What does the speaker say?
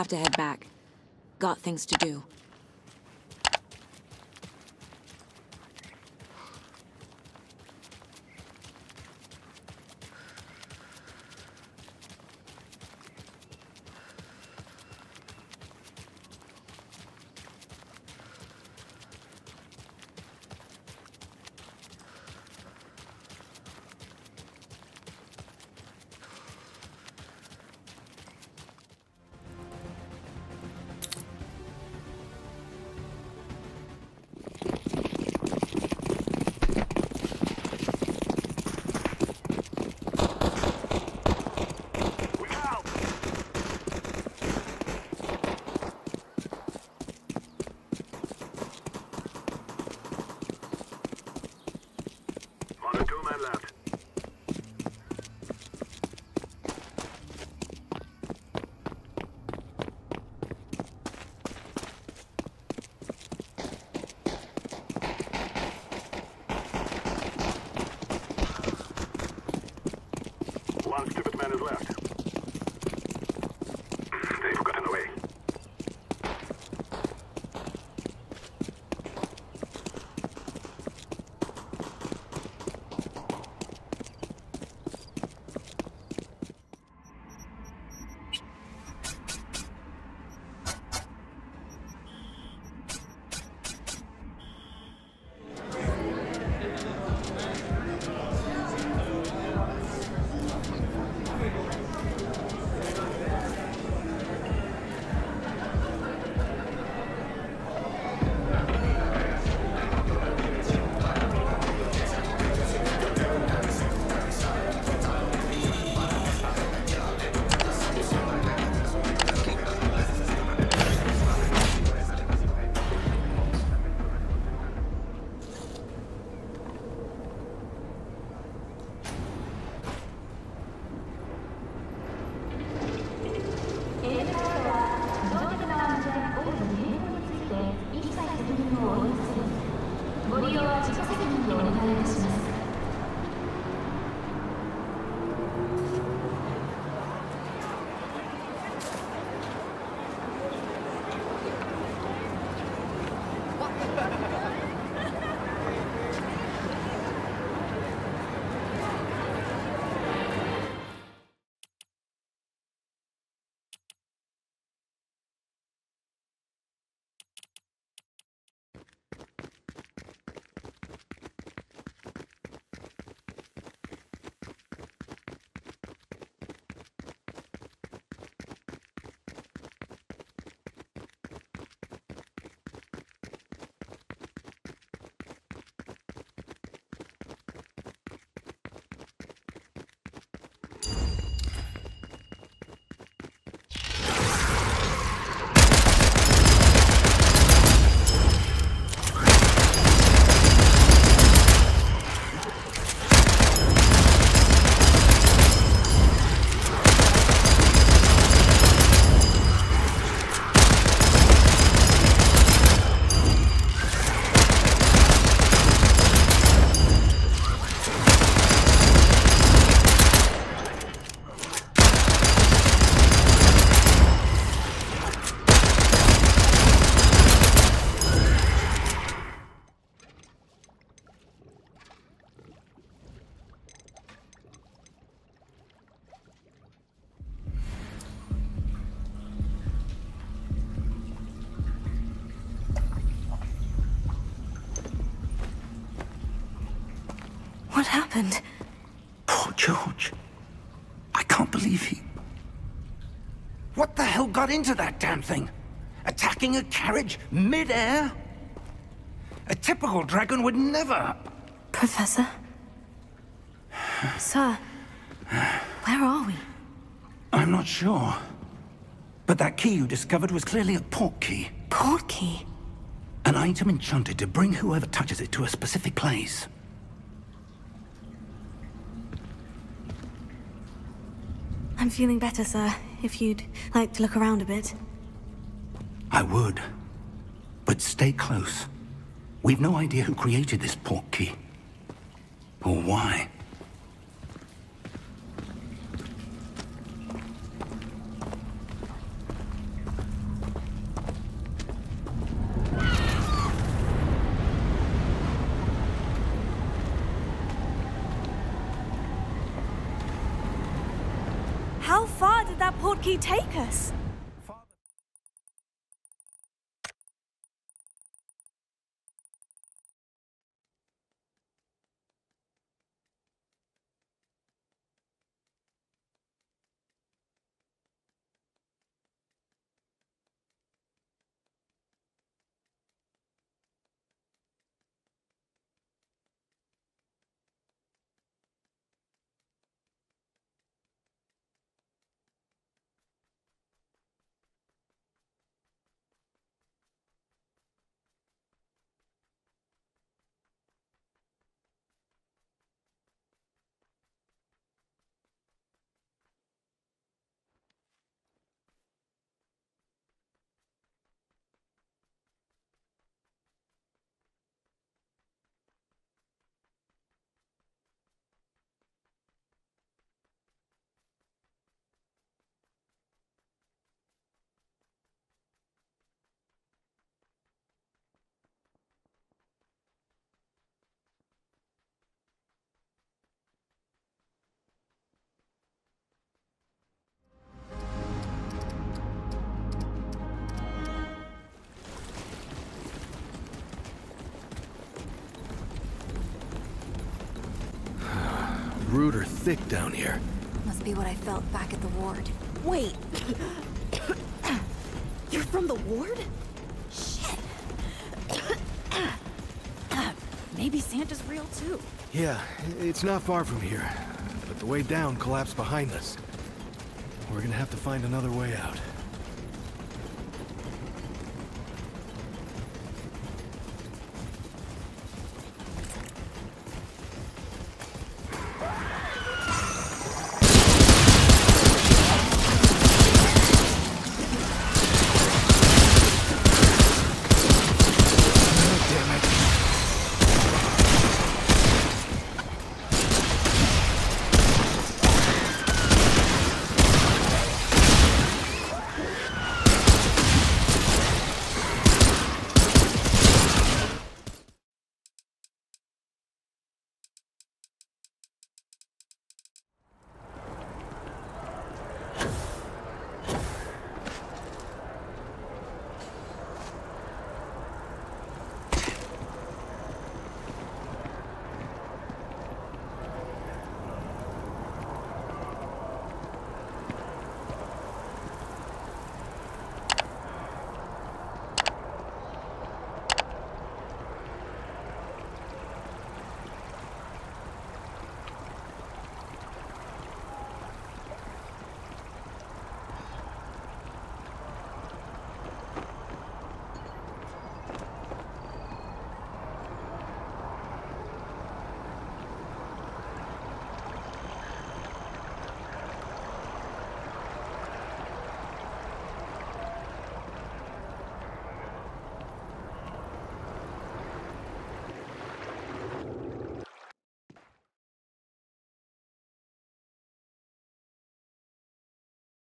have to head back. Got things to do. What happened? Poor George. I can't believe he... What the hell got into that damn thing? Attacking a carriage mid-air? A typical dragon would never... Professor? Sir, where are we? I'm not sure. But that key you discovered was clearly a port key. Port key? An item enchanted to bring whoever touches it to a specific place. I'm feeling better, sir, if you'd like to look around a bit. I would. But stay close. We've no idea who created this port key. Or why. How far did that portkey take us? Root are thick down here. Must be what I felt back at the ward. Wait. You're from the ward? Shit. Maybe Santa's real too. Yeah, it's not far from here. But the way down collapsed behind us. We're gonna have to find another way out.